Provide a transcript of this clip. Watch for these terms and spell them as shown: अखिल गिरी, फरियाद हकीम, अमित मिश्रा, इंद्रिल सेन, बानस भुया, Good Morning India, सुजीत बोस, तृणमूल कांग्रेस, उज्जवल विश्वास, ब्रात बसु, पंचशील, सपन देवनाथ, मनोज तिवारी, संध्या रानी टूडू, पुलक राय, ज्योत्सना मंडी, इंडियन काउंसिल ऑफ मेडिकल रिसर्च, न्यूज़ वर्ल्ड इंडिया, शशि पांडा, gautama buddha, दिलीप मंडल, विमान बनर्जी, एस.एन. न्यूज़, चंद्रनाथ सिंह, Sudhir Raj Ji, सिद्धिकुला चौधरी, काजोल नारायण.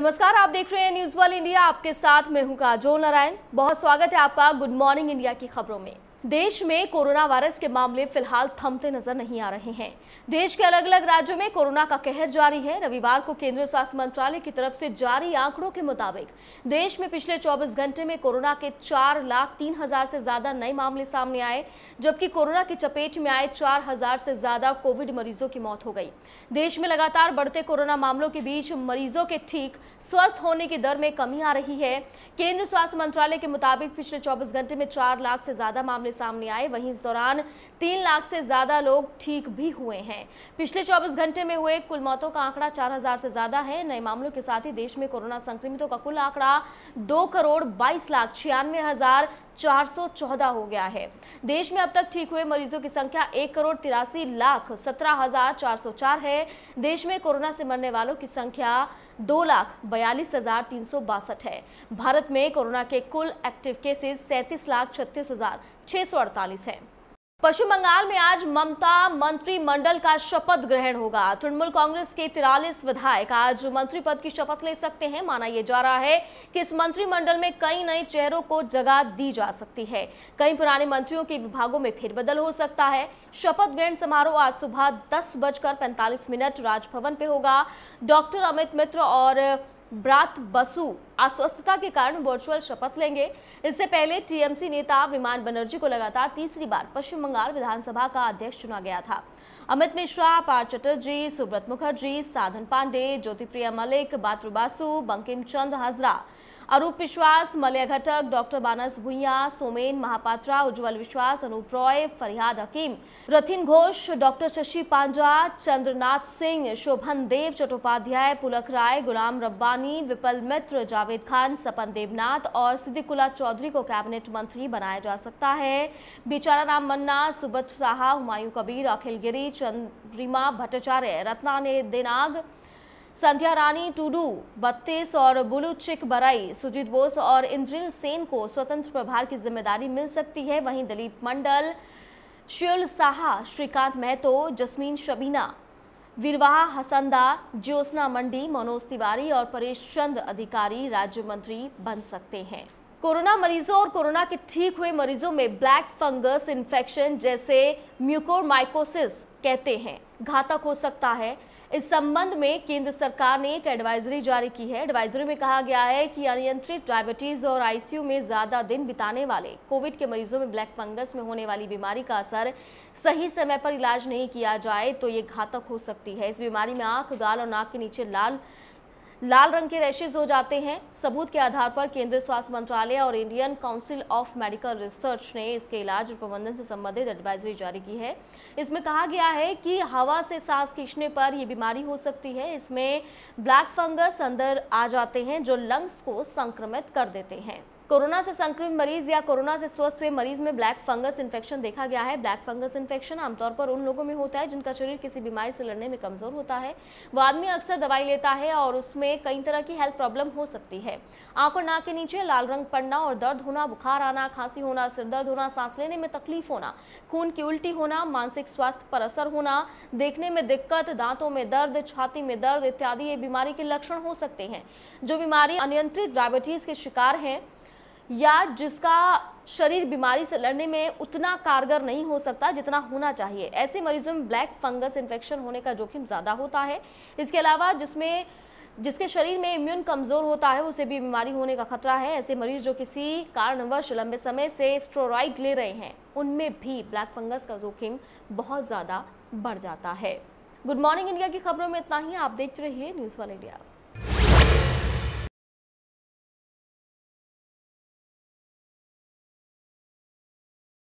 नमस्कार, आप देख रहे हैं न्यूज़ वर्ल्ड इंडिया। आपके साथ मैं हूं काजोल नारायण। बहुत स्वागत है आपका गुड मॉर्निंग इंडिया की खबरों में। देश में कोरोना वायरस के मामले फिलहाल थमते नजर नहीं आ रहे हैं। देश के अलग अलग राज्यों में कोरोना का कहर जारी है। रविवार को केंद्रीय स्वास्थ्य मंत्रालय की तरफ से जारी आंकड़ों के मुताबिक देश में पिछले 24 घंटे में कोरोना के 4,03,000 से ज्यादा नए मामले सामने आए, जबकि कोरोना की चपेट में आए 4,000 से ज्यादा कोविड मरीजों की मौत हो गई। देश में लगातार बढ़ते कोरोना मामलों के बीच मरीजों के ठीक स्वस्थ होने की दर में कमी आ रही है। केंद्रीय स्वास्थ्य मंत्रालय के मुताबिक पिछले 24 घंटे में 4 लाख से ज्यादा मामले सामने आए। वहीं इस दौरान 3 लाख से ज्यादा लोग ठीक भी हुए हैं। पिछले 24 घंटे में हुए कुल मौतों का आंकड़ा 4,000 से ज्यादा है। नए मामलों के साथ ही देश में कोरोना संक्रमितों का कुल आंकड़ा 2,22,96,414 हो गया है। देश में अब तक ठीक हुए मरीजों की संख्या 1,83,17,404 है। देश में कोरोना से मरने वालों की संख्या 2,42,362 है। भारत में कोरोना के कुल एक्टिव केसेस 37,36,648 हैं। पश्चिम बंगाल में आज ममता मंत्रिमंडल का शपथ ग्रहण होगा। तृणमूल कांग्रेस के 43 विधायक आज मंत्री पद की शपथ ले सकते हैं। माना यह जा रहा है कि इस मंत्रिमंडल में कई नए चेहरों को जगह दी जा सकती है। कई पुराने मंत्रियों के विभागों में फेरबदल हो सकता है। शपथ ग्रहण समारोह आज सुबह 10:45 राजभवन पे होगा। डॉक्टर अमित मित्र और ब्रात बसु अस्वस्थता के कारण वर्चुअल शपथ लेंगे। इससे पहले टीएमसी नेता विमान बनर्जी को लगातार तीसरी बार पश्चिम बंगाल विधानसभा का अध्यक्ष चुना गया था। अमित मिश्रा, पार्थ चटर्जी, सुब्रत मुखर्जी, साधन पांडे, ज्योतिप्रिया मलिक, बासू, बंकिम हजरा, अप विश्वास, मलिया घटक, डॉक्टर बानस भुया, सोमेन महापात्रा, उज्जवल विश्वास, अनूप रॉय, फरियाद हकीम, रतिन घोष, डॉक्टर शशि पांडा, चंद्रनाथ सिंह, शोभन देव चट्टोपाध्याय, पुलक राय, गुलाम रब्बानी, विपल मित्र, जावेद खान, सपन देवनाथ और सिद्धिकुला चौधरी को कैबिनेट मंत्री बनाया जा सकता है। बीचारा राम मन्ना, सुबत साह, हुमायूं कबीर, अखिल गिरी, चंद्रिमा भट्टाचार्य, रत्ना ने दिनाग, संध्या रानी टूडू 32 और बुलू चिक बराई, सुजीत बोस और इंद्रिल सेन को स्वतंत्र प्रभार की जिम्मेदारी मिल सकती है। वहीं दिलीप मंडल, शिल साहा, श्रीकांत महतो, जस्मीन शबीना, विरवाहा हसंदा, ज्योत्सना मंडी, मनोज तिवारी और परेश चंद अधिकारी राज्य मंत्री बन सकते हैं। कोरोना मरीजों और कोरोना के ठीक हुए मरीजों में ब्लैक फंगस इन्फेक्शन जैसे म्यूकोरमाइकोसिस कहते हैं घातक हो सकता है। इस संबंध में केंद्र सरकार ने एक एडवाइजरी जारी की है। एडवाइजरी में कहा गया है कि अनियंत्रित डायबिटीज और आईसीयू में ज़्यादा दिन बिताने वाले कोविड के मरीजों में ब्लैक फंगस में होने वाली बीमारी का असर सही समय पर इलाज नहीं किया जाए तो ये घातक हो सकती है। इस बीमारी में आंख, गाल और नाक के नीचे लाल रंग के रैशेज हो जाते हैं। सबूत के आधार पर केंद्रीय स्वास्थ्य मंत्रालय और इंडियन काउंसिल ऑफ मेडिकल रिसर्च ने इसके इलाज और प्रबंधन से संबंधित एडवाइजरी जारी की है। इसमें कहा गया है कि हवा से सांस खींचने पर यह बीमारी हो सकती है। इसमें ब्लैक फंगस अंदर आ जाते हैं जो लंग्स को संक्रमित कर देते हैं। कोरोना से संक्रमित मरीज या कोरोना से स्वस्थ हुए मरीज में ब्लैक फंगस इन्फेक्शन देखा गया है। ब्लैक फंगस इन्फेक्शन आमतौर पर उन लोगों में होता है जिनका शरीर किसी बीमारी से लड़ने में कमजोर होता है। वह आदमी अक्सर दवाई लेता है और उसमें कई तरह की हेल्थ प्रॉब्लम हो सकती है। आंख और नाक के नीचे लाल रंग पड़ना और दर्द होना, बुखार आना, खांसी होना, सिर दर्द होना, सांस लेने में तकलीफ होना, खून की उल्टी होना, मानसिक स्वास्थ्य पर असर होना, देखने में दिक्कत, दांतों में दर्द, छाती में दर्द इत्यादि ये बीमारी के लक्षण हो सकते हैं। जो बीमारी अनियंत्रित डायबिटीज के शिकार हैं या जिसका शरीर बीमारी से लड़ने में उतना कारगर नहीं हो सकता जितना होना चाहिए, ऐसे मरीजों में ब्लैक फंगस इन्फेक्शन होने का जोखिम ज़्यादा होता है। इसके अलावा जिसके शरीर में इम्यून कमज़ोर होता है उसे भी बीमारी होने का खतरा है। ऐसे मरीज जो किसी कारणवश लंबे समय से स्टेरॉइड ले रहे हैं उनमें भी ब्लैक फंगस का जोखिम बहुत ज़्यादा बढ़ जाता है। गुड मॉर्निंग इंडिया की खबरों में इतना ही। आप देखते रहिए न्यूज़ वर्ल्ड इंडिया।